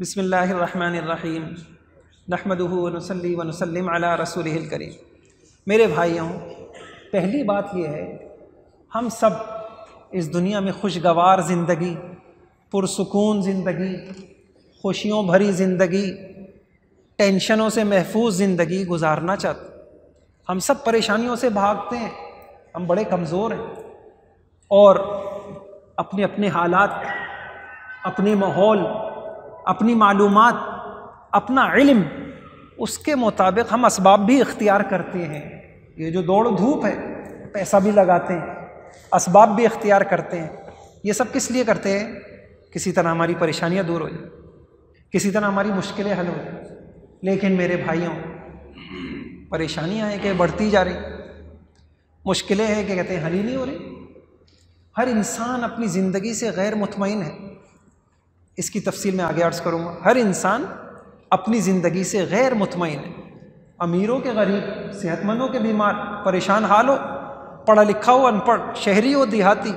बिस्मिल्लाहिर्रहमानिर्रहीम नहमदुहु व नुसल्ली व नुसल्लिम अला रसूलिहिल करीम। मेरे भाइयों, पहली बात यह है, हम सब इस दुनिया में खुशगवार ज़िंदगी, पुरसुकून ज़िंदगी, खुशियों भरी ज़िंदगी, टेंशनों से महफूज ज़िंदगी गुजारना चाहते। हम सब परेशानियों से भागते हैं, हम बड़े कमज़ोर हैं और अपने अपने हालात, अपने माहौल, अपनी मालूमात, अपना इल्म, उसके मुताबिक हम असबाब भी इख्तियार करते हैं। ये जो दौड़ धूप है, पैसा भी लगाते हैं, असबाब भी इख्तियार करते हैं। ये सब किस लिए करते हैं? किसी तरह हमारी परेशानियां दूर हो जाए, किसी तरह हमारी मुश्किलें हल हो जाए। लेकिन मेरे भाइयों, परेशानियां हैं कि बढ़ती जा रही, मुश्किलें हैं कि कहते हैं हल ही नहीं हो रही। हर इंसान अपनी ज़िंदगी से गैर मुतमईन है, इसकी तफसील में आगे अर्ज़ करूँगा। हर इंसान अपनी ज़िंदगी से गैर मुतमईन है, अमीरों के गरीब, सेहतमंदों के बीमार, परेशान हाल हो, पढ़ा लिखा हो, अनपढ़, शहरी हो, देहाती,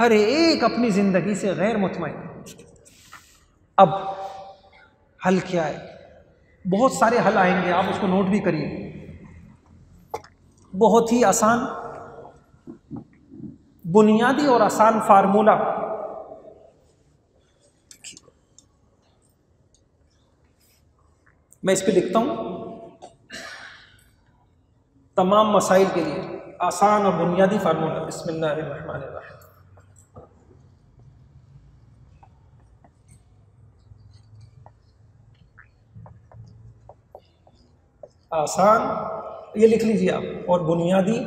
हर एक अपनी ज़िंदगी से गैर मुतमईन। अब हल क्या है? बहुत सारे हल आएंगे, आप उसको नोट भी करिए। बहुत ही आसान, बुनियादी और आसान फार्मूला मैं इस पे लिखता हूं, तमाम मसाइल के लिए आसान और बुनियादी फार्मूला। बिस्मिल्लाहिर्रहमानिर्रहीम। आसान, ये लिख लीजिए आप, और बुनियादी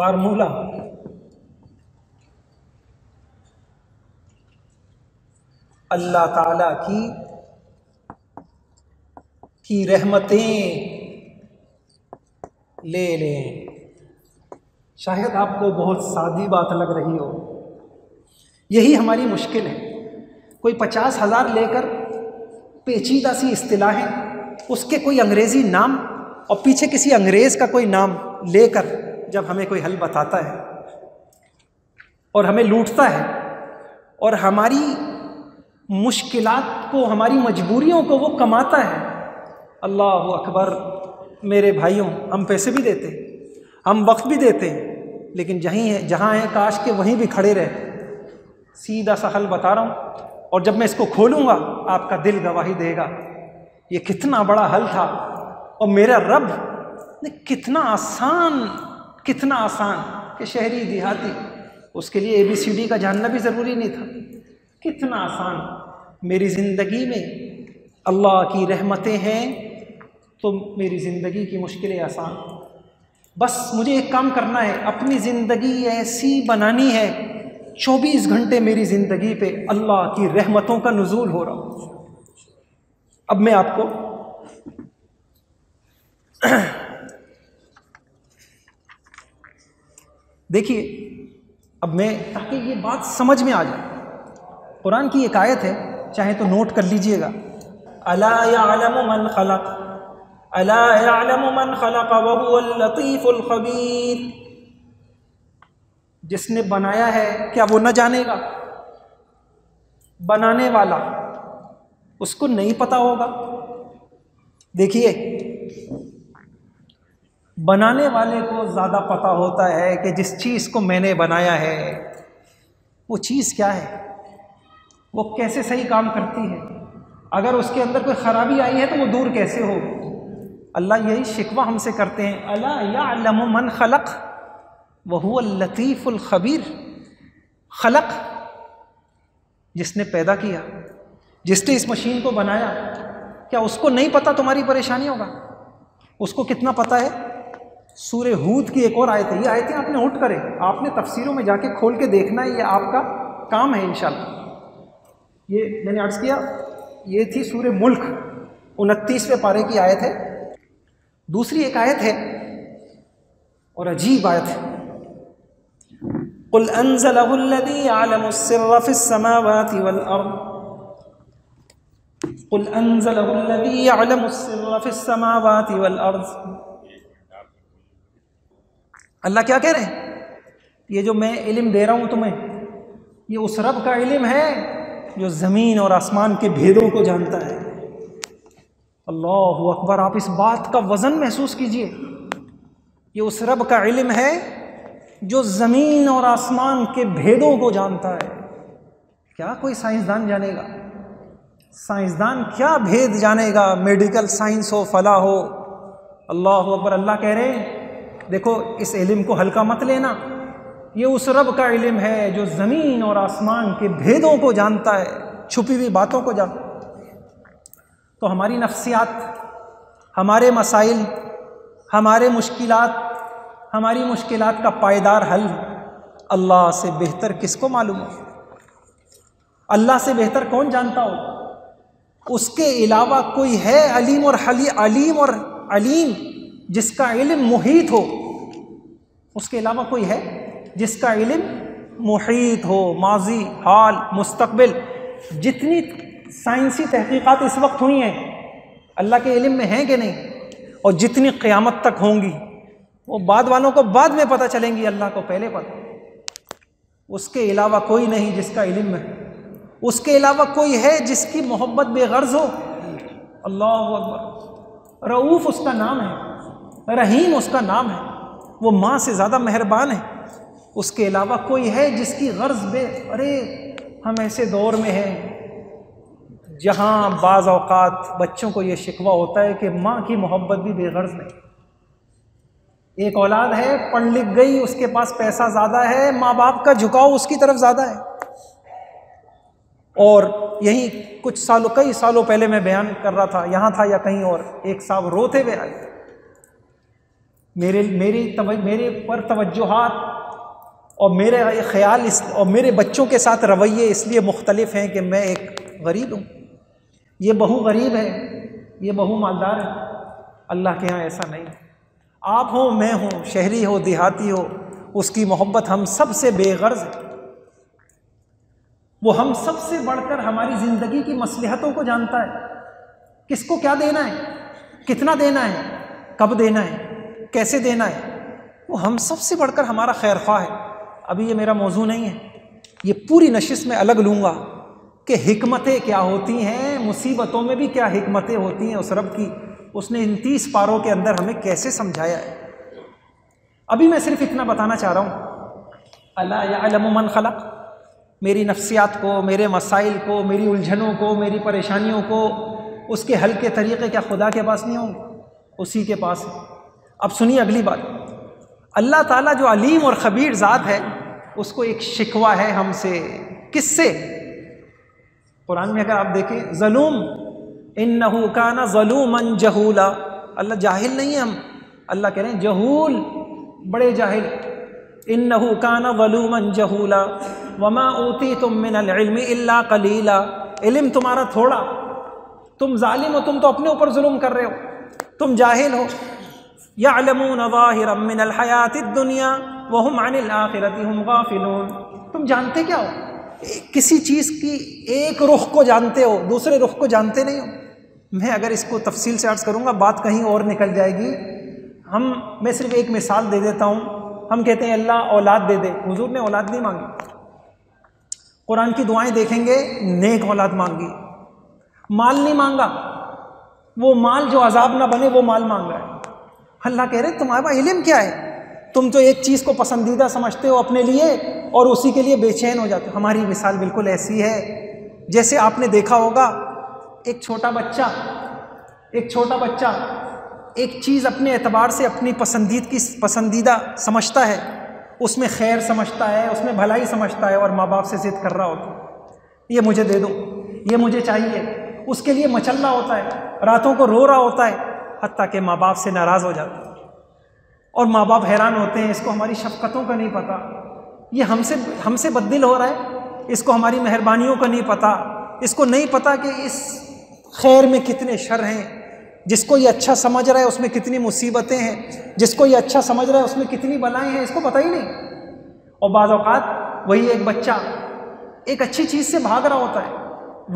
फार्मूला अल्लाह ताला की रहमतें ले लें। शायद आपको बहुत सादी बात लग रही हो, यही हमारी मुश्किल है। कोई 50,000 लेकर पेचीदा सी इस्तिलाहें, उसके कोई अंग्रेज़ी नाम और पीछे किसी अंग्रेज़ का कोई नाम लेकर जब हमें कोई हल बताता है और हमें लूटता है और हमारी मुश्किलात को, हमारी मजबूरियों को वो कमाता है। अल्लाह अकबर। मेरे भाइयों, हम पैसे भी देते, हम वक्त भी देते, लेकिन जहाँ हैं काश के वहीं भी खड़े रहे। सीधा सा हल बता रहा हूँ, और जब मैं इसको खोलूँगा आपका दिल गवाही देगा ये कितना बड़ा हल था और मेरा रब ने कितना आसान कि शहरी देहाती, उसके लिए ABCD का जानना भी ज़रूरी नहीं था। कितना आसान। मेरी ज़िंदगी में अल्लाह की रहमतें हैं तो मेरी ज़िंदगी की मुश्किलें आसान। बस मुझे एक काम करना है, अपनी ज़िंदगी ऐसी बनानी है 24 घंटे मेरी ज़िंदगी पे अल्लाह की रहमतों का नुज़ूल हो रहा हो। अब मैं आपको देखिए, ताकि ये बात समझ में आ जाए, कुरान की एक आयत है, चाहे तो नोट कर लीजिएगा। अला यालमु मन खलक, अला यालमु मन खलक व हुवल लतीफुल खबीर। जिसने बनाया है क्या वो न जानेगा? बनाने वाला, उसको नहीं पता होगा। देखिए, बनाने वाले को ज़्यादा पता होता है कि जिस चीज़ को मैंने बनाया है वो चीज़ क्या है, वो कैसे सही काम करती है, अगर उसके अंदर कोई ख़राबी आई है तो वो दूर कैसे हो। अल्लाह यही शिकवा हमसे करते हैं, अला यालमु मन खलक व हुवल लतीफुल खबीर। खलक जिसने पैदा किया, जिसने इस मशीन को बनाया, क्या उसको नहीं पता तुम्हारी परेशानियों का? उसको कितना पता है? सूरे हूद की एक और आयत है, ये आयतें आपने नोट करें, आपने तफसीरों में जाके खोल के देखना है, ये आपका काम है इंशाल्लाह। ये मैंने अर्ज़ किया, ये थी सूरे मुल्क 29वें पारे की आयत है। दूसरी एक आयत है और अजीब आयत है, कुल अंज़लहु अल्लज़ी आलमु सिर्र फ़िस समावाति वल अर्द, कुल अंज़लहु अल्लज़ी आलमु सिर्र फ़िस समावाति वल अर्द। अल्लाह क्या कह रहे हैं? ये जो मैं इल्म दे रहा हूँ तुम्हें, ये उस रब का इल्म है जो ज़मीन और आसमान के भेदों को जानता है। अल्लाहू अकबर, आप इस बात का वज़न महसूस कीजिए। ये उस रब का इल्म है जो ज़मीन और आसमान के भेदों को जानता है। क्या कोई साइंसदान जानेगा? साइंसदान क्या भेद जानेगा? मेडिकल साइंस हो, फला हो। अल्लाह अकबर। अल्लाह कह रहे हैं देखो, इस इल्म को हल्का मत लेना, ये उस रब का इल्म है जो ज़मीन और आसमान के भेदों को जानता है, छुपी हुई बातों को जानता है। तो हमारी नफ्सियात, हमारे मसाइल, हमारे मुश्किलात, हमारी मुश्किलात का पायदार हल अल्लाह से बेहतर किसको मालूम हो? अल्लाह से बेहतर कौन जानता हो? उसके अलावा कोई है अलीम और हलीम जिसका इल्म मुहीत हो? उसके अलावा कोई है जिसका इल्म मुहीत हो? माजी, हाल, मुस्तकबिल, जितनी साइंसी तहक़ीक़ात इस वक्त हुई हैं अल्लाह के इल्म में हैं कि नहीं, और जितनी क़यामत तक होंगी वो बाद वालों को बाद में पता चलेंगी, अल्लाह को पहले पता। उसके अलावा कोई नहीं जिसका इल्म है। उसके अलावा कोई है जिसकी मोहब्बत बेगर्ज हो? अल्लाह अकबर। रऊफ़ उसका नाम है, रहीम उसका नाम है, वो माँ से ज़्यादा मेहरबान है। उसके अलावा कोई है जिसकी गर्ज बे, अरे हम ऐसे दौर में हैं जहाँ बाज़ औक़ात बच्चों को ये शिकवा होता है कि माँ की मोहब्बत भी बेगर्ज है। एक औलाद है, पढ़ लिख गई, उसके पास पैसा ज़्यादा है, माँ बाप का झुकाव उसकी तरफ ज़्यादा है। और यही कई सालों पहले मैं बयान कर रहा था, यहाँ था या कहीं और, एक साहब रोते हुए आए, मेरे पर तवज्जोहात और मेरे ख़्याल और मेरे बच्चों के साथ रवैये इसलिए मुख्तलिफ हैं कि मैं एक गरीब हूँ, ये बहू गरीब है, ये बहू मालदार है। अल्लाह के यहाँ ऐसा नहीं। आप हो, मैं हूँ, शहरी हो, देहाती हो, उसकी मोहब्बत हम सब से बेगर्ज है। वो हम सब से बढ़कर हमारी ज़िंदगी की मसलहतों को जानता है, किसको क्या देना है, कितना देना है, कब देना है, कैसे देना है। वो हम सब से बढ़कर हमारा खैर ख्वाह है। अभी ये मेरा मौजू नहीं है, ये पूरी नशिस में अलग लूँगा कि हिकमतें क्या होती हैं, मुसीबतों में भी क्या हिकमतें होती हैं उस रब की, उसने इन 30 पारों के अंदर हमें कैसे समझाया है। अभी मैं सिर्फ इतना बताना चाह रहा हूँ, अला यअलमु मन खलक़। मेरी नफ्सियात को, मेरे मसाइल को, मेरी उलझनों को, मेरी परेशानियों को उसके हल के तरीक़े क्या खुदा के पास नहीं होंगे? उसी के पास। अब सुनिए अगली बात, अल्लाह ताला जो अलीम और ख़बीर ज़ात है, उसको एक शिकवा है हमसे। किससे? कुरान में अगर आप देखें, ज़लूम, इन्नहु काना ज़लूमन जहूला। अल्लाह जाहिल नहीं है, हम अल्लाह कह रहे हैं जहूल, बड़े जाहिल। इन्नहु काना ज़लूमन जहूला वमा ऊतीतुम मिनल इल्मी इल्ला क़लीला। इल्म तुम्हारा थोड़ा, तुम ज़ालिम हो, तुम तो अपने ऊपर जुल्म कर रहे हो, तुम जाहिल हो। यअलमून ज़ाहिरम मिनल हयातिद दुनिया वहुम अनिल आखिरति हुम गाफिलून। तुम जानते क्या हो? किसी चीज़ की एक रुख को जानते हो, दूसरे रुख को जानते नहीं हो। मैं अगर इसको तफसील से अर्ज़ करूँगा बात कहीं और निकल जाएगी। मैं सिर्फ एक मिसाल दे देता हूँ। हम कहते हैं अल्लाह औलाद दे दे, हुजूर ने औलाद नहीं मांगी। कुरान की दुआएँ देखेंगे, नेक औलाद मांगी, माल नहीं मांगा, वो माल जो अजाब ना बने वो माल मांगा है। अल्लाह कह रहे तुम्हारा इल्म क्या है? तुम तो एक चीज़ को पसंदीदा समझते हो अपने लिए और उसी के लिए बेचैन हो जाते हो। हमारी मिसाल बिल्कुल ऐसी है जैसे आपने देखा होगा, एक छोटा बच्चा एक चीज़ अपने एतबार से अपनी पसंदीदा समझता है, उसमें खैर समझता है, उसमें भलाई समझता है, और माँ बाप से ज़िद कर रहा होता है, ये मुझे दे दो, ये मुझे चाहिए। उसके लिए मचल रहा होता है, रातों को रो रहा होता है, हत्ता के माँ बाप से नाराज़ हो जाते हैं और माँ बाप हैरान होते हैं, इसको हमारी शफ़क़तों का नहीं पता, ये हमसे बददिल हो रहा है, इसको हमारी मेहरबानियों का नहीं पता, इसको नहीं पता कि इस खैर में कितने शर हैं, जिसको ये अच्छा समझ रहा है उसमें कितनी मुसीबतें हैं, जिसको ये अच्छा समझ रहा है उसमें कितनी बलाएँ हैं, इसको पता ही नहीं। और बाज़ औक़ात वही एक बच्चा एक अच्छी चीज़ से भाग रहा होता है,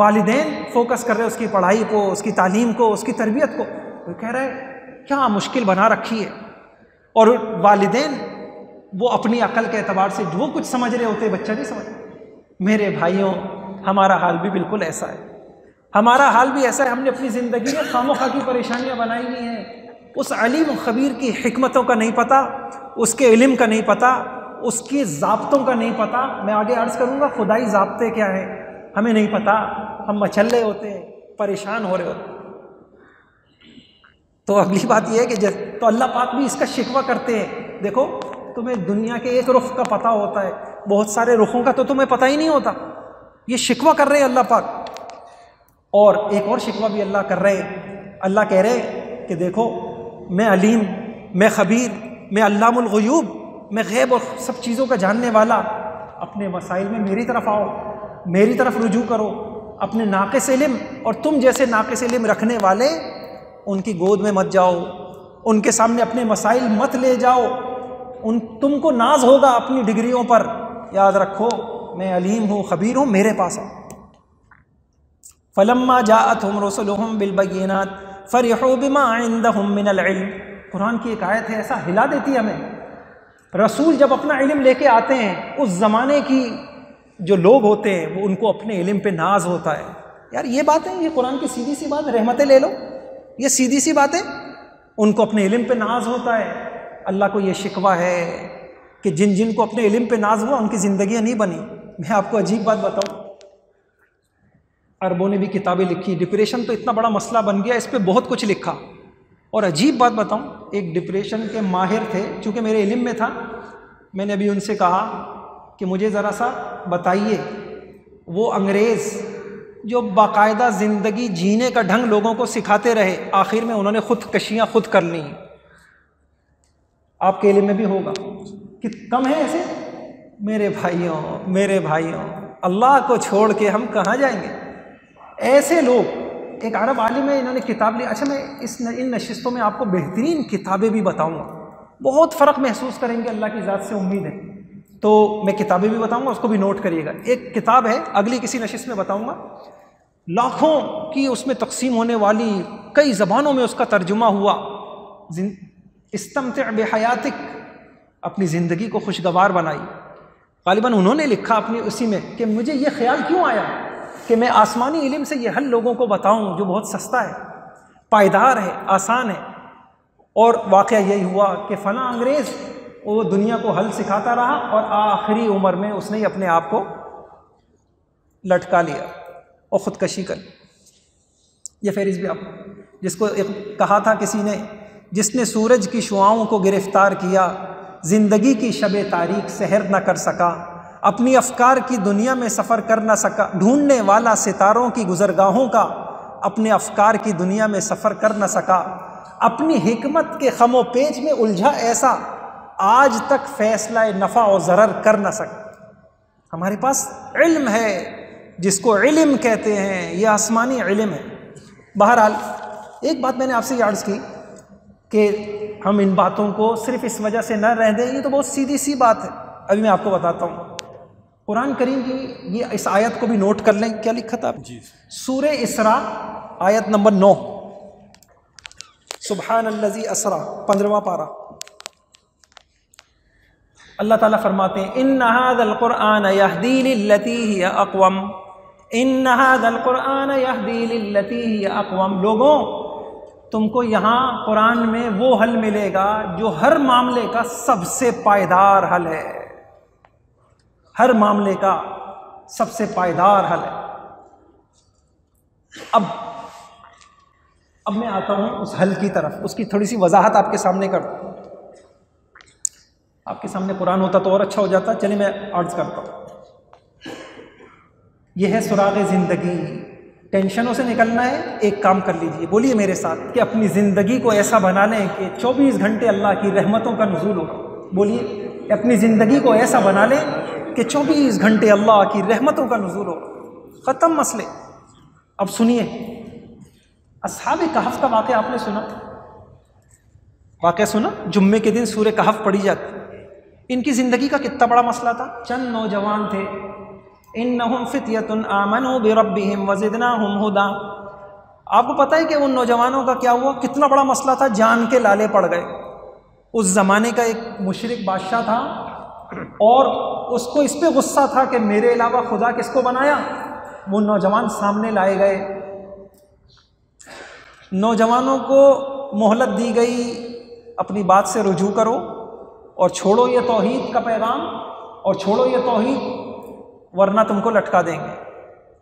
वालिदैन फोकस कर रहे हैं उसकी पढ़ाई को, उसकी तालीम को, उसकी तरबियत को, वो कह रहा है क्या मुश्किल बना रखी है, और वालिदैन वो अपनी अकल के एतबार से जो कुछ समझ रहे होते बच्चा नहीं समझ। मेरे भाइयों, हमारा हाल भी बिल्कुल ऐसा है, हमारा हाल भी ऐसा है। हमने अपनी ज़िंदगी में खामोखा की परेशानियाँ बनाई हुई हैं। उस अलीम ख़बीर की हिकमतों का नहीं पता, उसके इल्म का नहीं पता, उसके ज़ाब्तों का नहीं पता। मैं आगे अर्ज़ करूँगा खुदाई ज़ाब्ते क्या हैं, हमें नहीं पता। हम मचल रहे होते हैं, परेशान हो रहे होते हैं। तो अगली बात यह है कि तो अल्लाह पाक भी इसका शिकवा करते हैं, देखो तुम्हें दुनिया के एक रुख का पता होता है, बहुत सारे रुखों का तो तुम्हें पता ही नहीं होता। ये शिकवा कर रहे हैं अल्लाह पाक। और एक और शिकवा भी अल्लाह कर रहे हैं। अल्लाह कह रहे हैं कि देखो मैं अलीम, मैं खबीर, मैं अल्लामुल ग़ुयूब, मैं गैब और सब चीज़ों का जानने वाला, अपने मसाइल में मेरी तरफ आओ, मेरी तरफ रुजू करो। अपने नाक़िस इल्म और तुम जैसे नाक़िस इल्म रखने वाले उनकी गोद में मत जाओ, उनके सामने अपने मसाइल मत ले जाओ। उन तुमको नाज होगा अपनी डिग्रियों पर। याद रखो मैं अलीम हूँ, खबीर हूँ, मेरे पास आओ। फलम्मा जाअतहुम रुसुलुहुम बिलबय्यिनात फरिहू बिमा इंदहुम मिनल इल्म। कुरान की एक आयत है, ऐसा हिला देती है हमें। रसूल जब अपना इल्म लेके आते हैं, उस ज़माने की जो लोग होते हैं वो उनको अपने इल्म पे नाज होता है। यार ये बात है, ये कुरान की सीधी सी बात, रहमतें ले लो, ये सीधी सी बात है। उनको अपने इल्म पे नाज होता है। अल्लाह को ये शिकवा है कि जिन जिन को अपने इल्म पे नाज हुआ उनकी ज़िंदगियाँ नहीं बनी। मैं आपको अजीब बात बताऊँ, अरबों ने भी किताबें लिखी, डिप्रेशन तो इतना बड़ा मसला बन गया, इस पर बहुत कुछ लिखा। और अजीब बात बताऊँ, एक डिप्रेशन के माहिर थे, चूँकि मेरे इल्म में था, मैंने अभी उनसे कहा कि मुझे ज़रा सा बताइए, वो अंग्रेज़ जो बाकायदा ज़िंदगी जीने का ढंग लोगों को सिखाते रहे, आखिर में उन्होंने खुदकशियाँ खुद कर ली। आपके इल्म में भी होगा कि कम है ऐसे। मेरे भाइयों अल्लाह को छोड़ के हम कहाँ जाएंगे। ऐसे लोग, एक अरब आलिम है, इन्होंने किताब ली। अच्छा मैं इन नशिस्तों में आपको बेहतरीन किताबें भी बताऊंगा, बहुत फ़र्क महसूस करेंगे, अल्लाह की ज़ात से उम्मीद है। तो मैं किताबें भी बताऊंगा, उसको भी नोट करिएगा। एक किताब है, अगली किसी नशिस्त में बताऊंगा, लाखों की उसमें तकसीम होने वाली, कई ज़बानों में उसका तर्जुमा हुआ। इस्तमतिअ बिहयातिक, अपनी ज़िंदगी को खुशगवार बनाई। ग़ालिबन उन्होंने लिखा अपनी उसी में कि मुझे ये ख्याल क्यों आया कि मैं आसमानी इल्म से यह हल लोगों को बताऊं जो बहुत सस्ता है, पायदार है, आसान है। और वाक़या यही हुआ कि फ़ला अंग्रेज़ वो दुनिया को हल सिखाता रहा और आखिरी उम्र में उसने अपने आप को लटका लिया और ख़ुदकशी कर ली। यह फहरिस्त भी आप, जिसको एक कहा था किसी ने, जिसने सूरज की शुआओं को गिरफ़्तार किया, ज़िंदगी की शब तारीख सहर न कर सका, अपनी अफकार की दुनिया में सफ़र कर ना सका, ढूंढने वाला सितारों की गुज़रगाहों का, अपने अफकार की दुनिया में सफ़र कर ना सका, अपनी हिकमत के खमो पेच में उलझा ऐसा, आज तक फ़ैसला नफ़ा और ज़रर कर ना सका। हमारे पास इल्म है, जिसको इल्म कहते हैं, यह आसमानी इल्म है। बहरहाल एक बात मैंने आपसे अर्ज़ की कि हम इन बातों को सिर्फ़ इस वजह से न रह दें, ये तो बहुत सीधी सी बात है। अभी मैं आपको बताता हूँ कुरान करीम की ये इस आयत को भी नोट कर लें, क्या लिखा था जी, सूरे इसरा आयत नंबर 9, सुबहानल्लज़ी असरा, 15वां पारा। अल्लाह ताला फरमाते हैं, इन्ना हाज़ल कुरआन यहदी लिल्लती हिय अक़वम, इन्ना हाज़ल कुरआन यहदी लिल्लती हिय अक़वम। लोगों तुमको यहाँ कुरान में वो हल मिलेगा जो हर मामले का सबसे पायदार हल है, हर मामले का सबसे पायदार हल है। अब मैं आता हूँ उस हल की तरफ, उसकी थोड़ी सी वजाहत आपके सामने करता हूँ। आपके सामने कुरान होता तो और अच्छा हो जाता। चलिए मैं अर्ज करता हूँ, यह है सुराग़ ज़िंदगी। टेंशनों से निकलना है, एक काम कर लीजिए, बोलिए मेरे साथ कि अपनी ज़िंदगी को ऐसा बना लें कि 24 घंटे अल्लाह की रहमतों का नुज़ूल होगा। बोलिए अपनी ज़िंदगी को ऐसा बना लें कि 24 घंटे अल्लाह की रहमतों का नुज़ूल हो, ख़त्म मसले। अब सुनिए अस्हाबे कहफ़ का वाक़या आपने सुना, वाक़या सुना, जुम्मे के दिन सूरह कहफ़ पढ़ी जाती। इनकी ज़िंदगी का कितना बड़ा मसला था। चंद नौजवान थे, इन्नहुम फ़ित्यतुन आमनू बिरब्बिहिम वज़िदनाहुम हुदा। आपको पता है कि उन नौजवानों का क्या हुआ, कितना बड़ा मसला था, जान के लाले पड़ गए। उस ज़माने का एक मुशरिक बादशाह था और उसको इस पे गुस्सा था कि मेरे अलावा खुदा किसको बनाया, वो नौजवान सामने लाए गए, नौजवानों को मोहलत दी गई, अपनी बात से रुजू करो और छोड़ो ये तौहीद का पैगाम और छोड़ो ये तौहीद वरना तुमको लटका देंगे।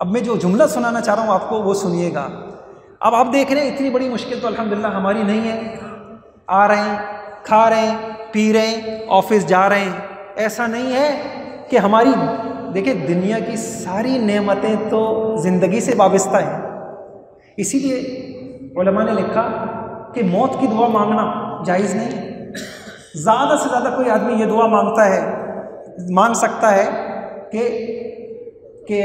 अब मैं जो जुमला सुनाना चाह रहा हूँ आपको वो सुनिएगा। अब आप देख रहे हैं इतनी बड़ी मुश्किल तो अल्हम्दुलिल्लाह हमारी नहीं है, आ रहे हैं, खा रहे हैं, पी रहे हैं, ऑफिस जा रहे हैं। ऐसा नहीं है कि हमारी, देखिए दुनिया की सारी नेमतें तो ज़िंदगी से वाबस्ता हैं। इसीलिए उलमा ने लिखा कि मौत की दुआ मांगना जायज़ नहीं है। ज़्यादा से ज़्यादा कोई आदमी ये दुआ मांगता है, मांग सकता है कि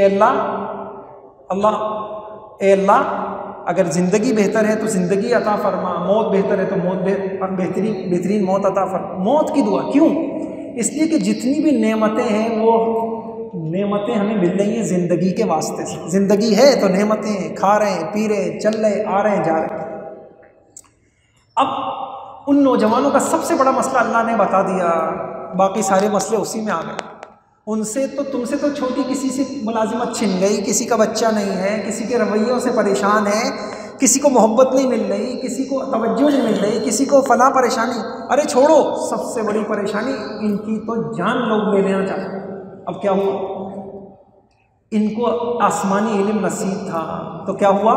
अल्लाह अगर ज़िंदगी बेहतर है तो ज़िंदगी अता फरमा, मौत बेहतर है तो बेहतरीन मौत अता फरमा। मौत की दुआ क्यों? इसलिए कि जितनी भी नेमतें हैं वो नेमतें हमें मिल रही हैं ज़िंदगी के वास्ते से। ज़िंदगी है तो नेमतें हैं, खा रहे हैं, पी रहे हैं, चल रहे हैं, आ रहे हैं, जा रहे हैं। अब उन नौजवानों का सबसे बड़ा मसला अल्लाह ने बता दिया, बाकी सारे मसले उसी में आ गए। उनसे तो, तुमसे तो छोटी किसी से मुलाजिमत छिन गई, किसी का बच्चा नहीं है, किसी के रवैयों से परेशान है, किसी को मोहब्बत नहीं मिल रही, किसी को तवज्जो नहीं मिल रही, किसी को फला परेशानी। अरे छोड़ो, सबसे बड़ी परेशानी इनकी तो जान लोग ले लेना चाहते। अब क्या हुआ? इनको आसमानी इल्म नसीब था तो क्या हुआ,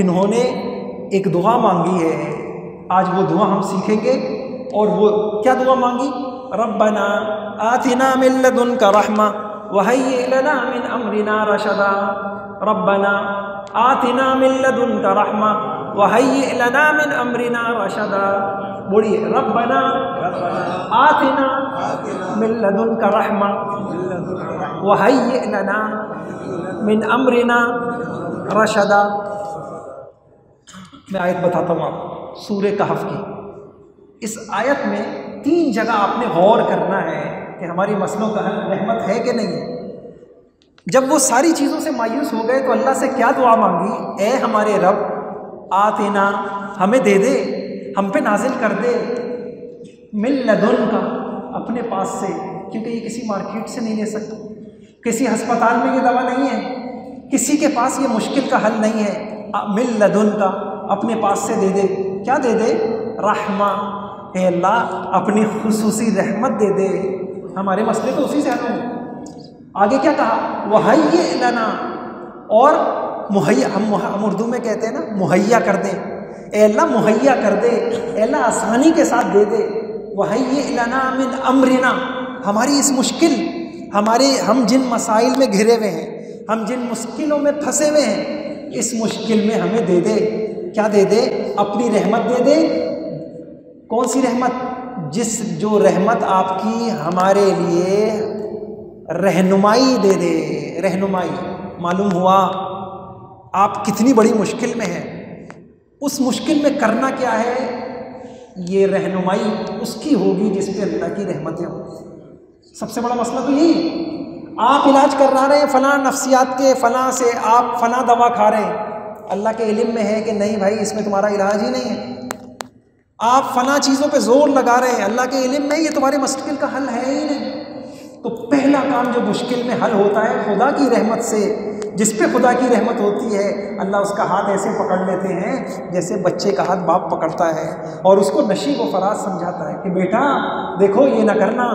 इन्होंने एक दुआ मांगी है। आज वो दुआ हम सीखेंगे। और वो क्या दुआ मांगी? रब्बना आतिना मिन लदुनका रहमा वहय्यि लना मिन अमरिना रशदा। रब्बना आतिना मिन लदुनका रहमा वहय्यि लना मिन अमरिना रशदा। बोलिए रब्बना आतिना मिन लदुनका रहमा वहय्यि लना मिन अमरिना रशदा। मैं आयत बताता हूँ आपको, सूरह कहफ की। इस आयत में तीन जगह आपने गौर करना है कि हमारी मसलों का हल रहमत है कि नहीं है। जब वो सारी चीज़ों से मायूस हो गए तो अल्लाह से क्या दुआ मांगी? ए हमारे रब, आतिना हमें दे दे, हम पे नाजिल कर दे, मिन लदुनका अपने पास से, क्योंकि ये किसी मार्केट से नहीं ले सकते, किसी हस्पताल में ये दवा नहीं है, किसी के पास ये मुश्किल का हल नहीं है। मिन लदुनका अपने पास से दे दे। क्या दे दे? रहमा, हे अल्लाह अपनी खुसूसी रहमत दे दे, हमारे मसले तो उसी से हल होंगे। आगे क्या कहा? वहय्यि लना, और मुहैया, हम उर्दू में कहते हैं ना मुहैया कर दे, ए अल्लाह मुहैया कर दे, ए अल्लाह आसानी के साथ दे दे। वहय्यि लना मिन अमरिना, हमारी इस मुश्किल, हमारे, हम जिन मसाइल में घिरे हुए हैं, हम जिन मुश्किलों में फंसे हुए हैं, इस मुश्किल में हमें दे दे। क्या दे दे? अपनी रहमत दे दे। कौन सी रहमत? जिस, जो रहमत आपकी हमारे लिए रहनुमाई दे दे, रहनुमाई। मालूम हुआ आप कितनी बड़ी मुश्किल में हैं। उस मुश्किल में करना क्या है? ये रहनुमाई उसकी होगी जिस पे अल्लाह की रहमतें हों। सबसे बड़ा मसला तो यही। आप इलाज करवा रहे हैं फ़लाँ नफ्सियात के, फ़लाँ से आप फ़लाँ दवा खा रहे हैं, अल्लाह के इल्म में है कि नहीं भाई इसमें तुम्हारा इलाज ही नहीं है। आप फना चीज़ों पे ज़ोर लगा रहे हैं, अल्लाह के इल्म में ये तुम्हारी मुश्किल का हल है ही नहीं। तो पहला काम जो मुश्किल में हल होता है खुदा की रहमत से, जिस पे खुदा की रहमत होती है अल्लाह उसका हाथ ऐसे पकड़ लेते हैं जैसे बच्चे का हाथ बाप पकड़ता है, और उसको नशीब व फराज समझाता है कि बेटा देखो ये ना करना,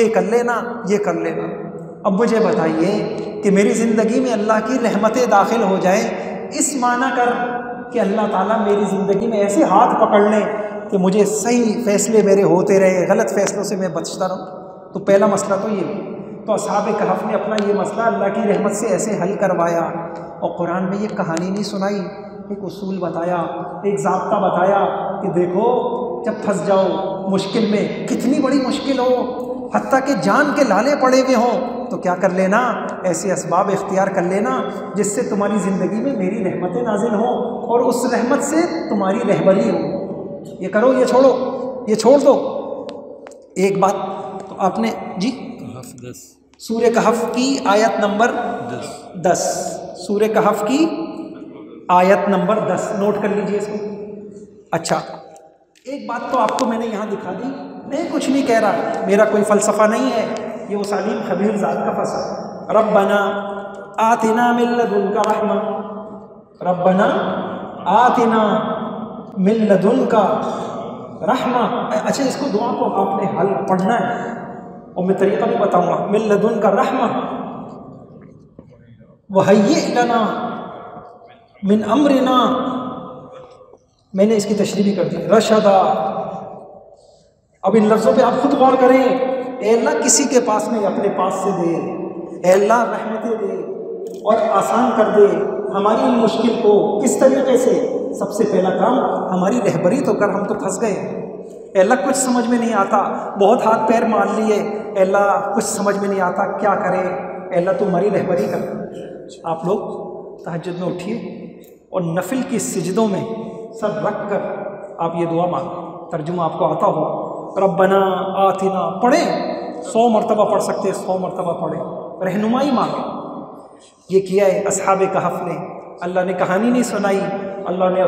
ये कर लेना, ये कर लेना। अब मुझे बताइए कि मेरी ज़िंदगी में अल्लाह की रहमतें दाखिल हो जाएँ, इस माना कर कि अल्लाह ताला मेरी ज़िंदगी में ऐसे हाथ पकड़ लें कि मुझे सही फ़ैसले मेरे होते रहे, गलत फ़ैसलों से मैं बचता रहूँ। तो पहला मसला तो ये। तो असहाबे कहफ़ ने अपना ये मसला अल्लाह की रहमत से ऐसे हल करवाया। और कुरान में ये कहानी नहीं सुनाई, एक उसूल बताया, एक ज़ाब्ता बताया कि देखो जब फंस जाओ मुश्किल में, कितनी बड़ी मुश्किल हो, हत्ता कि जान के लाले पड़े हुए हों, तो क्या कर लेना, ऐसे असबाब इख्तियार कर लेना जिससे तुम्हारी ज़िंदगी में मेरी रहमतें नाजिल हों और उस रहमत से तुम्हारी रहबरी हो। ये करो, ये छोड़ो, ये छोड़ दो। एक बात तो आपने जी सूरह कहफ की आयत नंबर 10, सूरह कहफ की आयत नंबर 10 नोट कर लीजिए इसको। अच्छा, एक बात तो आपको मैंने यहाँ दिखा दी। मैं कुछ नहीं कह रहा, मेरा कोई फ़लसफ़ा नहीं है, ये वो सालीम खबीर ज़ात का फसा। रब्बना आतिना मिन लदुनका रहमा, रब्बना आतिना मिन लदुनका रहमा। अच्छा, इसको दुआ को आपने हल पढ़ना है और मैं तरीका भी बताऊँगा। मिन लदुनका रहमा वहय्यि लना मिन अम्रिना, मैंने इसकी तशरीह भी कर दी, रशदा। अब इन लफ्ज़ों पे आप खुद गौर करें। ए अल्लाह किसी के पास में अपने पास से दे, ए अल्लाह रहमतें दे और आसान कर दे हमारी मुश्किल को। किस तरीके से? सबसे पहला काम हमारी रहबरी तो कर, हम तो फंस गए। ए अल्लाह कुछ समझ में नहीं आता, बहुत हाथ पैर मार लिए, ए अल्लाह कुछ समझ में नहीं आता, क्या करें? ए अल्लाह तो हमारी रहबरी कर। आप लोग तहज्जुद में उठिए और नफिल की सिजदों में सर रख कर आप ये दुआ मांगें, तर्जुमा आपको आता हो। रब्बना आतिना पढ़ें, 100 मरतबा पढ़ सकते हैं, 100 मरतबा पढ़ें। रहनुमाई मांगें। ये किया है असहाबे कहफ ने, अल्लाह ने कहानी नहीं सुनाई, अल्लाह ने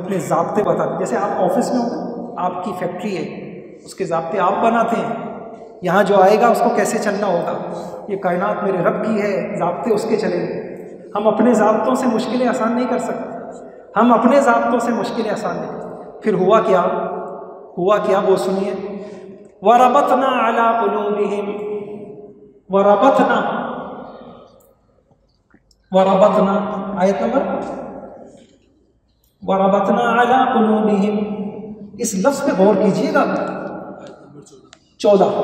अपने ज़ाब्ते बता दिए। जैसे आप ऑफिस में हो, आपकी फैक्ट्री है, उसके ज़ाब्ते आप बनाते हैं। यहाँ जो आएगा उसको कैसे चलना होगा, ये कायनात मेरे रब की है, ज़ाब्ते उसके चलेंगे। हम अपने ज़ाब्तों से मुश्किलें आसान नहीं कर सकते, हम अपने ज़ाब्तों से मुश्किलें आसान नहीं कर। फिर हुआ क्या वो सुनिए। वरबतना अला कुलूबिहिम, वरबतना आयत नंबर, वरबतना अला कुलूबिहिम, इस लफ्ज़ पे गौर कीजिएगा। 14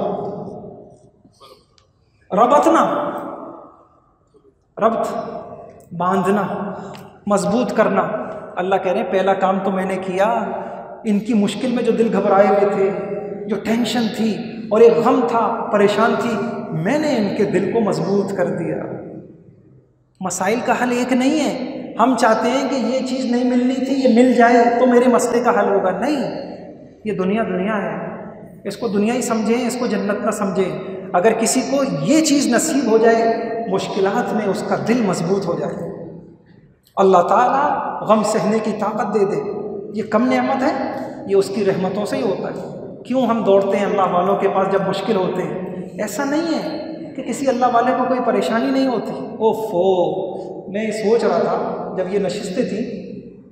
रबतना, रब्त बांधना, मजबूत करना। अल्लाह कह रहे हैं पहला काम तो मैंने किया। इनकी मुश्किल में जो दिल घबराए हुए थे, जो टेंशन थी और एक गम था, परेशान थी, मैंने इनके दिल को मजबूत कर दिया। मसाइल का हल एक नहीं है। हम चाहते हैं कि ये चीज़ नहीं मिलनी थी, ये मिल जाए तो मेरे मसले का हल होगा। नहीं, ये दुनिया है, इसको दुनिया ही समझें, इसको जन्नत ना समझें। अगर किसी को ये चीज़ नसीब हो जाए, मुश्किलात में उसका दिल मजबूत हो जाए। अल्लाह ताला गम सहने की ताकत दे दे। ये कम नेमत है, ये उसकी रहमतों से ही होता है। क्यों हम दौड़ते हैं अल्लाह वालों के पास जब मुश्किल होते हैं? ऐसा नहीं है कि किसी अल्लाह वाले को कोई परेशानी नहीं होती। ओफो, मैं सोच रहा था जब ये नशिस्तें थी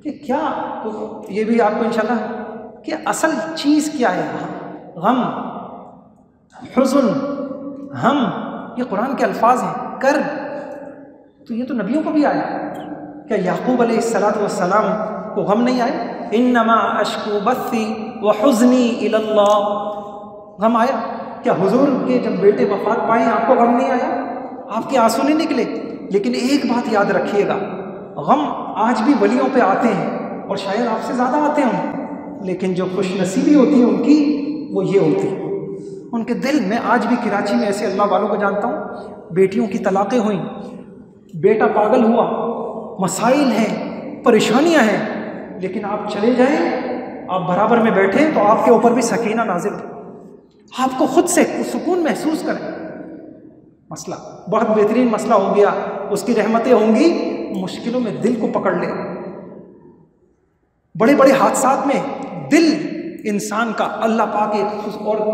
कि क्या तो ये भी आपको इंशाल्लाह कि असल चीज़ क्या है, गम, हुज़्न, हम, ये कुरान के अल्फाज हैं। कर तो ये तो नबियों को भी आया। क्या याकूब अलैहिस्सलाम को गम नहीं आया? इन्नमा अश्कू बस्सी व हुज़्नी इलल्लाह, गम आया क्या? हुजूर के जब बेटे वफात पाए, आपको गम नहीं आया, आपके आंसू नहीं निकले? लेकिन एक बात याद रखिएगा, गम आज भी वलियों पे आते हैं और शायद आपसे ज़्यादा आते हों, लेकिन जो खुशनसीबी होती है उनकी, वो ये होती है उनके दिल में। आज भी कराची में ऐसे अल्लाह वालों को जानता हूँ, बेटियों की तलाक़ें हुई, बेटा पागल हुआ, मसाइल हैं, परेशानियाँ हैं, लेकिन आप चले जाएं, आप बराबर में बैठे तो आपके ऊपर भी सकीना नाज़िल, आपको खुद से सुकून महसूस करें। मसला बहुत बेहतरीन मसला हो गया, उसकी रहमतें होंगी। मुश्किलों में दिल को पकड़ ले। बड़े बड़े हादसा में दिल इंसान का अल्लाह पाक एक और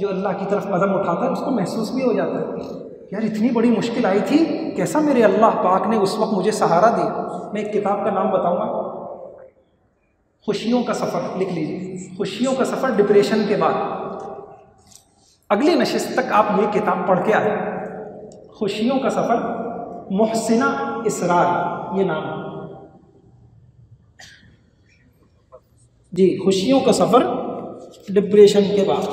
जो अल्लाह की तरफ कदम उठाता है उसको महसूस भी हो जाता है। यार इतनी बड़ी मुश्किल आई थी, कैसा मेरे अल्लाह पाक ने उस वक्त मुझे सहारा दिया। मैं एक किताब का नाम बताऊँगा, खुशियों का सफ़र, लिख लीजिए, खुशियों का सफ़र डिप्रेशन के बाद। अगली नशिस्त तक आप ये किताब पढ़ के आए, खुशियों का सफ़र, मुहसिना इसरार ये नाम जी। खुशियों का सफ़र डिप्रेशन के बाद,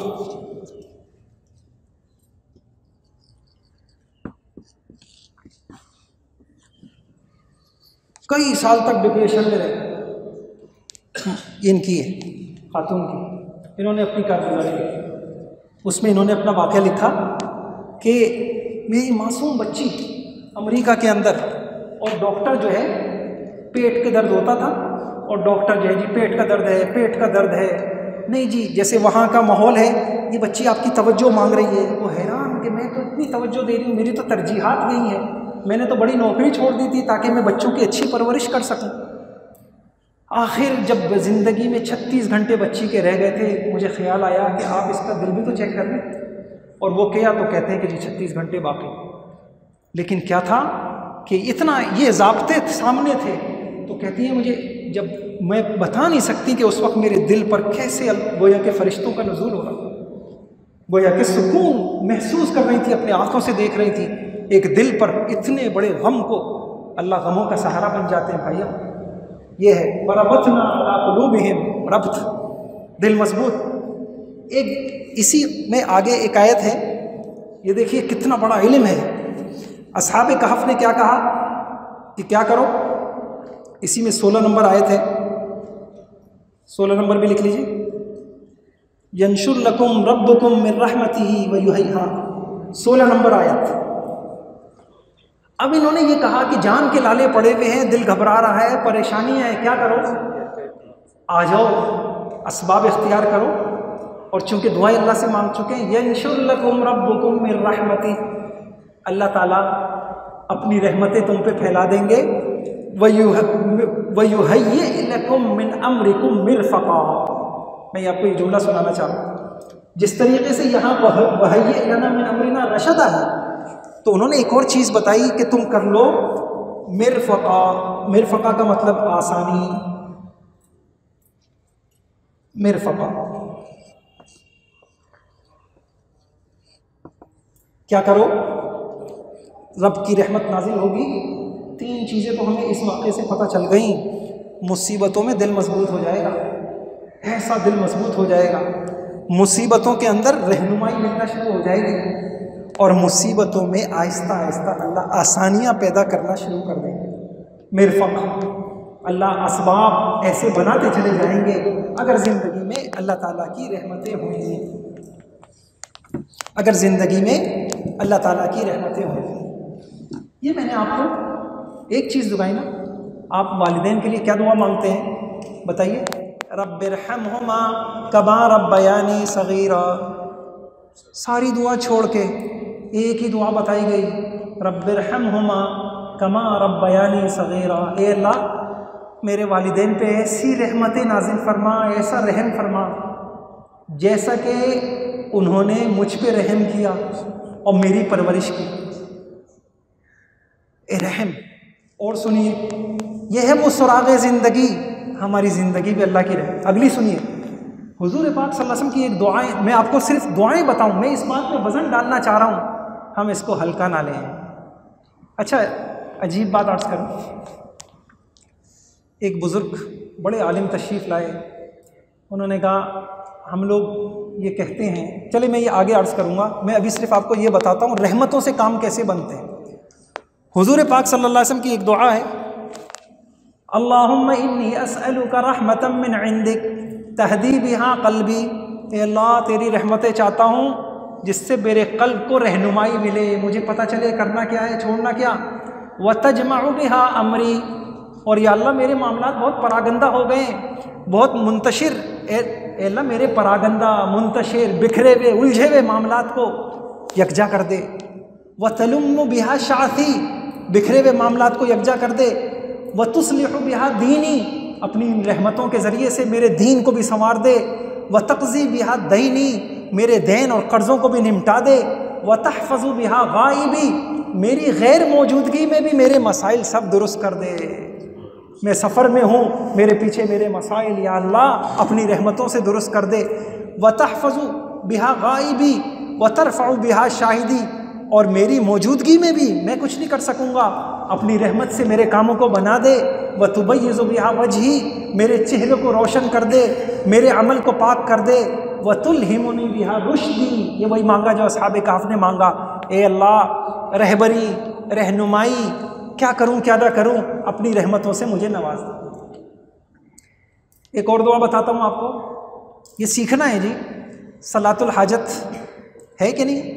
कई साल तक डिप्रेशन में रहे इनकी है, खातून की। इन्होंने अपनी कारगुजारी लिखी, उसमें इन्होंने अपना वाक़या लिखा कि मेरी मासूम बच्ची अमेरिका के अंदर, और डॉक्टर जो है पेट के दर्द होता था, और डॉक्टर जो है जी पेट का दर्द है नहीं जी, जैसे वहाँ का माहौल है, ये बच्ची आपकी तवज्जो मांग रही है। वो हैरान कि मैं तो इतनी तवज्जो दे रही हूँ, मेरी तो तरजीहात यही है, मैंने तो बड़ी नौकरी छोड़ दी थी ताकि मैं बच्चों की अच्छी परवरिश कर सकूँ। आखिर जब ज़िंदगी में 36 घंटे बच्ची के रह गए थे, मुझे ख्याल आया कि आप इसका दिल भी तो चेक कर लें। और वो किया तो कहते हैं कि जी 36 घंटे बाकी। लेकिन क्या था, कि इतना ये ज़ाब्ते सामने थे। तो कहती हैं मुझे जब मैं बता नहीं सकती कि उस वक्त मेरे दिल पर कैसे गोया के फरिश्तों का नुज़ूल हो रहा, गोया के सुकून महसूस कर रही थी, अपने आँखों से देख रही थी एक दिल पर इतने बड़े गम को। अल्लाह गमों का सहारा बन जाते हैं भाइयों। ये है वरबतना अला कुलूबिहिम रब्त, दिल मजबूत। एक इसी में आगे एक आयत है, ये देखिए कितना बड़ा इल्म है। असहाबे कहफ ने क्या कहा कि क्या करो, इसी में 16 नंबर आयत है, 16 नंबर भी लिख लीजिए। यंशुर लकुम रब्बुकुम मिन रहमतिही व युहय्या, 16 नंबर आयत। अब इन्होंने ये कहा कि जान के लाले पड़े हुए हैं, दिल घबरा रहा है, परेशानी है, क्या करो, आ जाओ, असबाब इख्तियार करो। और चूँकि दुआएं अल्लाह से मांग चुके हैं, यंशुर लकुम रब्बुकुम मिन रहमति, अल्लाह ताला अपनी रहमतें तुम पे फैला देंगे। वयुहय्य लकुम मिन अम्रिकुम मिरफक़ा, मैं आपको ये जुमला सुनाना चाहूँ। जिस तरीके से यहाँ वहय्य लना मिन अम्रिना रशदा है, तो उन्होंने एक और चीज़ बताई कि तुम कर लो मिरफक़ा। मिरफक़ा का मतलब आसानी, मिरफक़ा क्या करो, रब की रहमत नाजिल होगी। 3 चीज़ें तो हमें इस मौके से पता चल गई, मुसीबतों में दिल मजबूत हो जाएगा, ऐसा दिल मजबूत हो जाएगा, मुसीबतों के अंदर रहनुमाई मिलना शुरू हो जाएगी, और मुसीबतों में आहिस्ता आहिस्ता अल्लाह आसानियाँ पैदा करना शुरू कर देंगे। मिरफक़ा, अल्लाह असबाब ऐसे बनाते चले जाएंगे अगर ज़िंदगी में अल्लाह ताला की रहमतें होंगी, अगर ज़िंदगी में अल्लाह ताला की रहमतें होंगी। ये मैंने आपको एक चीज़ दुआई ना, आप वालिदैन के लिए क्या दुआ मांगते हैं बताइए, रब्बिरहमहुमा कमा रब्बयानी सगीरा। सारी दुआ छोड़ के एक ही दुआ बताई गई, रब्बिरहमहुमा कमा रब्बयानी सगीरा। ए अल्लाह मेरे वालिदैन पे ऐसी रहमतें नाजिल फरमा, ऐसा रहम फरमा जैसा कि उन्होंने मुझ पे रहम किया और मेरी परवरिश की, ए रहम। और सुनिए, यह है वो सुराग़े ज़िंदगी, हमारी ज़िंदगी पे अल्लाह की रहम। अगली सुनिए, हुज़ूर पाक सल्लल्लाहु अलैहि वसल्लम की एक दुआएं, मैं आपको सिर्फ दुआएं बताऊं, मैं इस बात में वज़न डालना चाह रहा हूं, हम इसको हल्का ना लें। अच्छा अजीब बात अर्ज़ करूं, एक बुज़ुर्ग बड़े आलिम तशरीफ़ लाए, उन्होंने कहा हम लोग ये कहते हैं, चले मैं ये आगे अर्ज़ करूँगा, मैं अभी सिर्फ़ आपको ये बताता हूँ रहमतों से काम कैसे बनते हैं। हुजूर पाक सल्लल्लाहु अलैहि वसल्लम की एक दुआ है, अल्लाहुम्मा इन्नी असअलुका रहमतम मिन इंदिक तहदी बिहा कल्बी। ए अल्लाह तेरी रहमतें चाहता हूँ जिससे मेरे कल्ब को रहनुमाई मिले, मुझे पता चले करना क्या है, छोड़ना क्या। व तजमाउ बिहा अमरी, और या अल्लाह मेरे मामलात बहुत परागंदा हो गए, बहुत मुंतशिर, अल्लाह मेरे परागंदा मुंतशिर बिखरे हुए उलझे हुए मामलात को यकजा कर दे। व तलुम्मु बिहा शासी, बिखरे हुए मामलात को यकजा कर दे। व तुस्लिहु बिहा दीनी, अपनी इन रहमतों के ज़रिए से मेरे दीन को भी संवार दे। व तक़ज़ी बिहा दैनी, मेरे दैन और कर्ज़ों को भी निमटा दे। व तहफ़ज़ु बिहा गाइबी, मेरी गैर मौजूदगी में भी मेरे मसाइल सब दुरुस्त कर दे। मैं सफ़र में हूँ, मेरे पीछे मेरे मसाइल या अल्लाह अपनी रहमतों से दुरुस्त कर दे। व तहफ़ज़ु बिहा गाइबी व तरफ़उ बिहा शाहिदी, और मेरी मौजूदगी में भी मैं कुछ नहीं कर सकूँगा, अपनी रहमत से मेरे कामों को बना दे। व तुबय्यिज़ु बिहा वजही, मेरे चेहरे को रोशन कर दे, मेरे अमल को पाक कर दे। व तुल्हिमुनी बिहा रुश्दी, ये वही मांगा जो असहाबे कहफ ने मांगा, ए अल्लाह रहबरी रहनुमाई, क्या करूं क्या ना करूं, अपनी रहमतों से मुझे नवाज दे। एक और दुआ बताता हूं आपको, ये सीखना है जी, सलातुल हाजत है कि नहीं।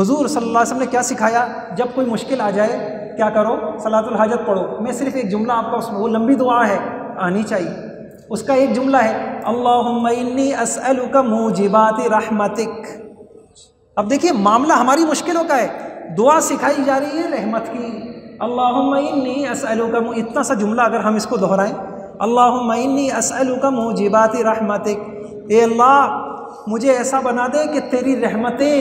हुजूर सल्लल्लाहु अलैहि वसल्लम ने क्या सिखाया, जब कोई मुश्किल आ जाए क्या करो, सलातुल हाजत पढ़ो। मैं सिर्फ एक जुमला आपका उसमें, वो लंबी दुआ है, आनी चाहिए, उसका एक जुमला है, अल्लाहुम्मा इन्नी असअलुका मूजिबाति रहमतिक। अब देखिए मामला हमारी मुश्किलों का है, दुआ सिखाई जा रही है रहमत की। अल्लाहुम्मा इन्नी असअलुका, इतना सा जुमला अगर हम इसको दोहराएं, अल्लाहुम्मा इन्नी असअलुका मूजिबाति रहमतिक, ए अल्लाह मुझे ऐसा बना दे कि तेरी रहमतें,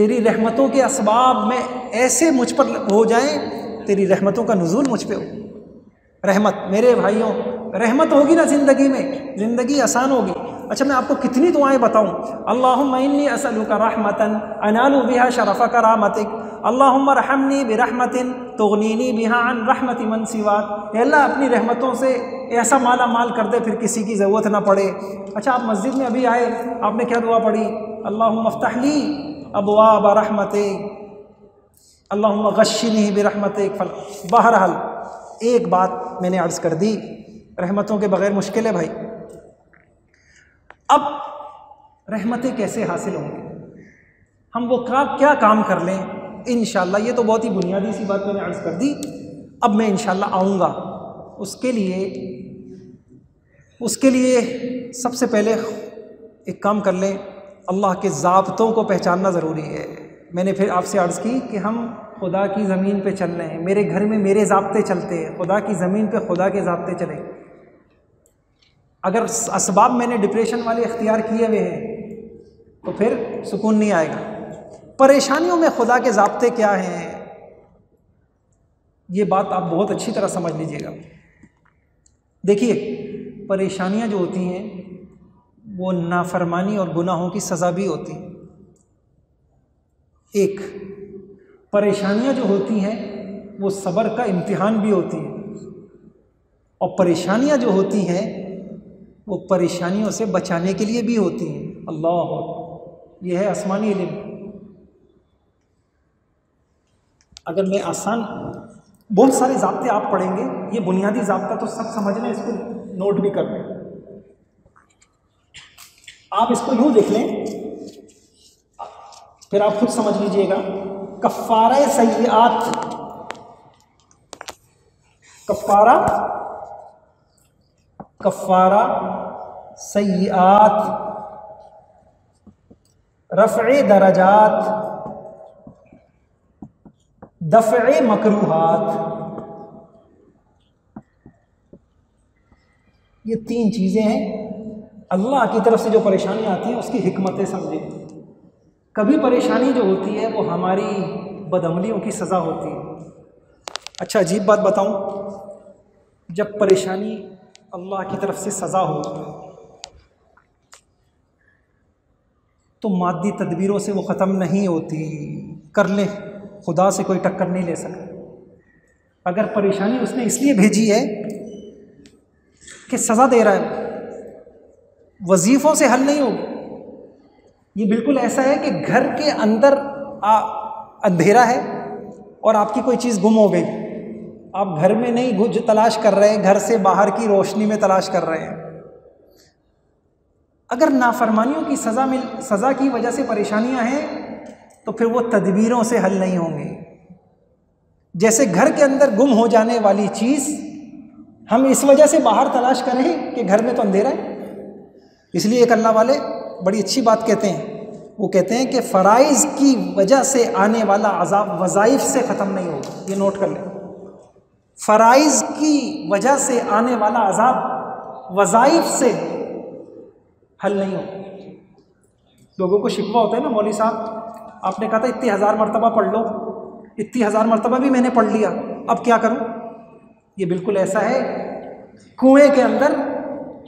तेरी रहमतों के असबाब में ऐसे मुझ पर हो जाएं तेरी रहमतों का नुज़ूल मुझ पे हो। रहमत मेरे भाइयों, रहमत होगी ना ज़िंदगी में, ज़िंदगी आसान होगी। अच्छा मैं आपको कितनी दुआएं बताऊं। अल्लाहुम्मा इन्नी असअलुका रहमतन अनालु बिहा शरफ़ करामतिक, अल्लाहुम्मा रहमनी बिरहमतिन तुगनीनी बिहा अन रहमति मन सिवाक। अल्लाह अपनी रहमतों से ऐसा माला माल कर दे फिर किसी की ज़रूरत ना पड़े। अच्छा आप मस्जिद में अभी आए, आपने क्या दुआ पढ़ी? अल्लाहुम्मा इफ्तह ली अबवाब रहमतिक, अल्लाहुम्मा गश्शिनी बिरहमतिक फल। बहरहाल एक बात मैंने अर्ज़ कर दी, रहमतों के बग़ैर मुश्किल है भाई। अब रहमतें कैसे हासिल होंगी, हम वो क्या काम कर लें, इंशाल्लाह ये तो बहुत ही बुनियादी सी बात मैंने अर्ज़ कर दी। अब मैं इंशाल्लाह आऊँगा, उसके लिए सबसे पहले एक काम कर लें, अल्लाह के ज़ाब्तों को पहचानना ज़रूरी है। मैंने फिर आपसे अर्ज़ की कि हम खुदा की ज़मीन पे चल रहे हैं, मेरे घर में मेरे ज़ाब्ते चलते हैं, खुदा की ज़मीन पे खुदा के ज़ाब्ते चलें। अगर असबाब मैंने डिप्रेशन वाले इख्तियार किए हुए हैं तो फिर सुकून नहीं आएगा। परेशानियों में खुदा के ज़ाब्ते क्या हैं, ये बात आप बहुत अच्छी तरह समझ लीजिएगा। देखिए परेशानियां जो होती हैं वो नाफरमानी और गुनाहों की सज़ा भी होती है। एक परेशानियां जो होती हैं वो सब्र का इम्तिहान भी होती हैं, और परेशानियां जो होती हैं वो परेशानियों से बचाने के लिए भी होती हैं। अल्लाह, यह है आसमानी इल्म। अगर मैं आसान, बहुत सारे ज़ाब्ते आप पढ़ेंगे, ये बुनियादी ज़ाब्ता तो सब समझ लें, इसको नोट भी कर लें। आप इसको यूँ देख लें फिर आप खुद समझ लीजिएगा। कफ़ारा सय्यात, कफ़ारा सय्यात, रफ़े दरजात, दफ़े मकरूहात, ये तीन चीज़ें हैं। अल्लाह की तरफ से जो परेशानी आती है उसकी हिकमतें समझें। कभी परेशानी जो होती है वो हमारी बदअमलियों की सज़ा होती है। अच्छा अजीब बात बताऊं, जब परेशानी अल्लाह की तरफ से सज़ा हो तो मादी तदबीरों से वो ख़त्म नहीं होती, कर ले, खुदा से कोई टक्कर नहीं ले सकता। अगर परेशानी उसने इसलिए भेजी है कि सज़ा दे रहा है, वजीफ़ों से हल नहीं होगी। ये बिल्कुल ऐसा है कि घर के अंदर अंधेरा है और आपकी कोई चीज़ गुम हो गई, आप घर में नहीं तलाश कर रहे हैं, घर से बाहर की रोशनी में तलाश कर रहे हैं। अगर नाफरमानियों की सज़ा की वजह से परेशानियां हैं तो फिर वो तदबीरों से हल नहीं होंगी। जैसे घर के अंदर गुम हो जाने वाली चीज़ हम इस वजह से बाहर तलाश करें कि घर में तो अंधेरा है। इसलिए एक अल्लाह वाले बड़ी अच्छी बात कहते हैं, वो कहते हैं कि फ़राइज़ की वजह से आने वाला अज़ाब वज़ाइफ से ख़त्म नहीं होगा। ये नोट कर लें, फ़राइज़ की वजह से आने वाला अज़ाब वज़ाइफ से हल नहीं हो। लोगों को शिकवा होता है ना, मौलवी साहब आपने कहा था इतनी हज़ार मरतबा पढ़ लो, इतनी हज़ार मरतबा भी मैंने पढ़ लिया, अब क्या करूं? ये बिल्कुल ऐसा है, कुएं के अंदर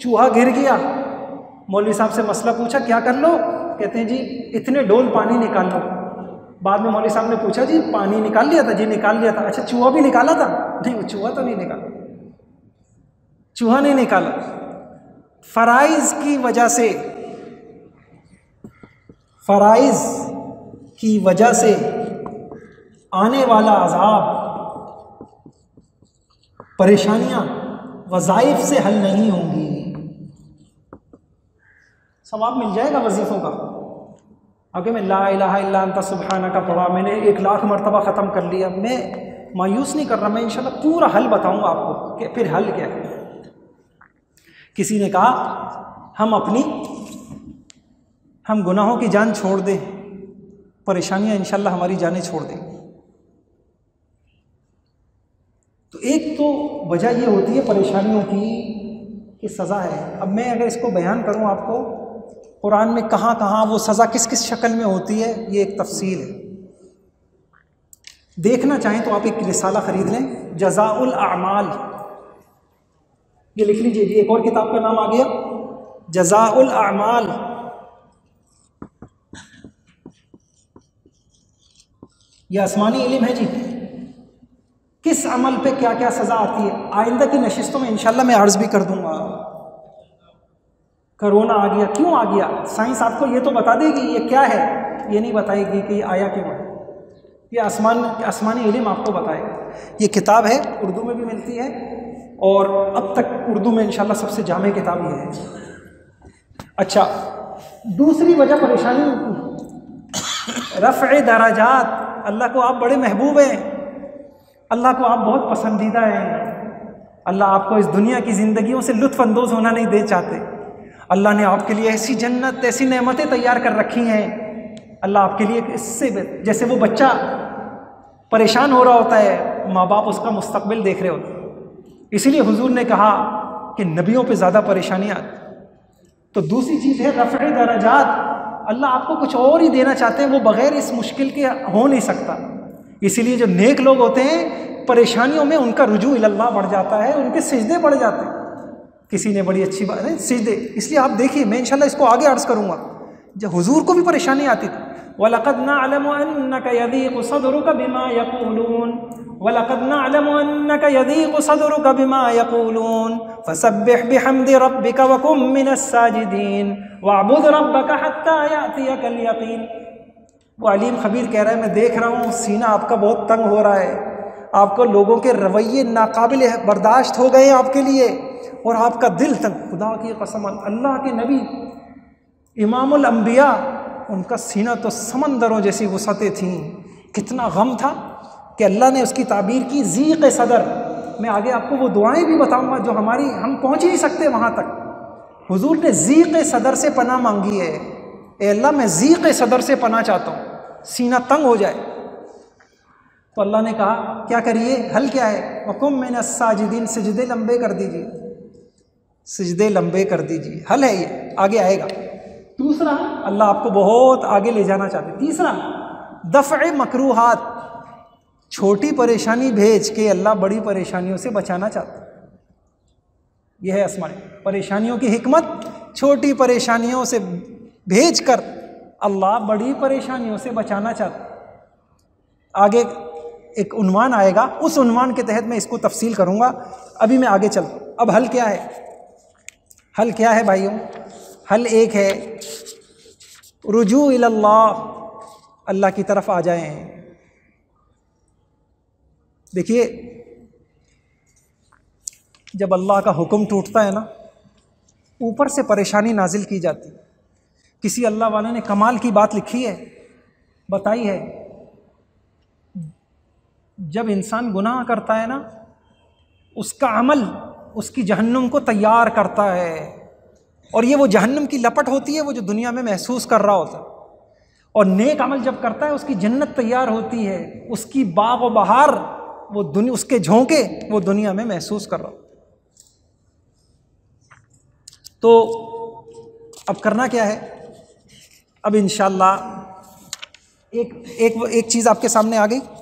चूहा गिर गया, मौलवी साहब से मसला पूछा क्या कर लो, कहते हैं जी इतने डोल पानी निकाल लो। बाद में मौलवी साहब ने पूछा जी पानी निकाल लिया था? जी निकाल लिया था। अच्छा चूहा भी निकाला था? नहीं, वो चूहा तो नहीं निकाला, चूहा नहीं निकाला। फ़राइज़ की वजह से आने वाला अज़ाब, परेशानियां वज़ाइफ से हल नहीं होंगी। सवाब मिल जाएगा वजीफ़ों का। आगे मैं ला इलाहा इल्ला अंता सुब्हानका पढ़ा, मैंने 1,00,000 मरतबा ख़त्म कर लिया, मैं मायूस नहीं कर रहा, मैं इंशाल्लाह पूरा हल बताऊंगा आपको कि फिर हल क्या है। किसी ने कहा हम गुनाहों की जान छोड़ दें, परेशानियां इंशाल्लाह हमारी जानें छोड़ दें। तो एक तो वजह यह होती है परेशानियों की कि सज़ा है। अब मैं अगर इसको बयान करूं आपको कुरान में कहाँ कहाँ वो सज़ा किस किस शक्ल में होती है, ये एक तफसील है। देखना चाहें तो आप एक रिसाला ख़रीद लें, जज़ाउल आमाल, ये लिख लीजिए। ये एक और किताब का नाम आ गया जज़ाउल आमाल। यह आसमानी इल्म है जी, किस अमल पे क्या क्या सज़ा आती है। आइंदा की नशिस्तों में इंशाल्लाह मैं अर्ज़ भी कर दूंगा। करोना आ गया, क्यों आ गया? साइंस आपको ये तो बता देगी ये क्या है, ये नहीं बताएगी कि ये आया क्यों है। ये आसमानी इल्म आपको बताएगा। ये किताब है, उर्दू में भी मिलती है और अब तक उर्दू में इंशाल्लाह सबसे जामे किताब ये है। अच्छा, दूसरी वजह परेशानी रफ़्ए दराजात। अल्लाह को आप बड़े महबूब हैं, अल्लाह को आप बहुत पसंदीदा हैं, अल्लाह आपको इस दुनिया की ज़िंदगियों से लुत्फ़अंदोज़ होना नहीं दे चाहते। अल्लाह ने आपके लिए ऐसी जन्नत, ऐसी नेमतें तैयार कर रखी हैं। अल्लाह आपके लिए इससे जैसे वो बच्चा परेशान हो रहा होता है, माँ बाप उसका मुस्तकबिल देख रहे होते हैं। इसीलिए हुजूर ने कहा कि नबियों पे ज़्यादा परेशानियाँ। तो दूसरी चीज़ है रफ़े दराजात, अल्लाह आपको कुछ और ही देना चाहते हैं, वो बग़ैर इस मुश्किल के हो नहीं सकता। इसीलिए जो नेक लोग होते हैं परेशानियों में उनका रुजू इल्लाह बढ़ जाता है, उनके सिजदे बढ़ जाते हैं। किसी ने बड़ी अच्छी बात है सिजदे, इसलिए आप देखिए, मैं इंशाल्लाह इसको आगे अर्ज़ करूँगा। जब हुजूर को भी परेशानी आती थी, वलक़द नअलमु अन्नका यज़ीक़ु सदरुका बिमा यक़ूलून, वलक़द नअलमु अन्नका यज़ीक़ु सदरुका बिमा यक़ूलून, फ़सब्बिह बिहम्दि रब्बिका वकुन मिनस्साजिदीन, वअबुद रब्बका हत्ता यातियकल यक़ीन। वो अलीम ख़बीर कह रहा है, मैं देख रहा हूँ सीना आपका बहुत तंग हो रहा है, आपको लोगों के रवैये नाकाबिल बर्दाश्त हो गए आपके लिए और आपका दिल तंग। खुदा की कसम, अल्लाह के नबी इमामुल अंबिया, उनका सीना तो समंदरों जैसी वसअतें थीं। कितना गम था कि अल्लाह ने उसकी ताबीर की ज़ीक़ सदर। मैं आगे आपको वो दुआएं भी बताऊंगा जो हमारी, हम पहुंच ही नहीं सकते वहाँ तक। हुजूर ने ज़ीक़ सदर से पनाह मांगी है, ए अल्लाह मैं ज़ीक़ सदर से पनाह चाहता हूँ, सीना तंग हो जाए। तो अल्लाह ने कहा क्या करिए, हल क्या है? वकुम मिन अस्साजिदीन, सिजदे लंबे कर दीजिए, सिजदे लंबे कर दीजिए। हल है ये, आगे आएगा। दूसरा, अल्लाह आपको बहुत आगे ले जाना चाहते। तीसरा, दफ़े मकरूहात, छोटी परेशानी भेज के अल्लाह बड़ी परेशानियों से बचाना चाहते। यह है आसमानी परेशानियों की हिकमत, छोटी परेशानियों से भेज कर अल्लाह बड़ी परेशानियों से बचाना चाहते। आगे एक उन्वान आएगा, उस उन्वान के तहत मैं इसको तफसील करूँगा, अभी मैं आगे चलूँ। अब हल क्या है? हल क्या है भाइयों? हल एक है, रुजू इल्लाह, अल्लाह की तरफ आ जाएं। देखिए, जब अल्लाह का हुक्म टूटता है ना, ऊपर से परेशानी नाजिल की जाती। किसी अल्लाह वाले ने कमाल की बात लिखी है, बताई है, जब इंसान गुनाह करता है ना, उसका अमल उसकी जहन्नुम को तैयार करता है। और ये वो जहन्नुम की लपट होती है, वो जो दुनिया में महसूस कर रहा होता है। और नेक अमल जब करता है, उसकी जन्नत तैयार होती है, उसकी बाग व बहार, वो दुनिया, उसके झोंके वो दुनिया में महसूस कर रहा होता है। तो अब करना क्या है? अब इंशाल्लाह एक चीज़ आपके सामने आ गई।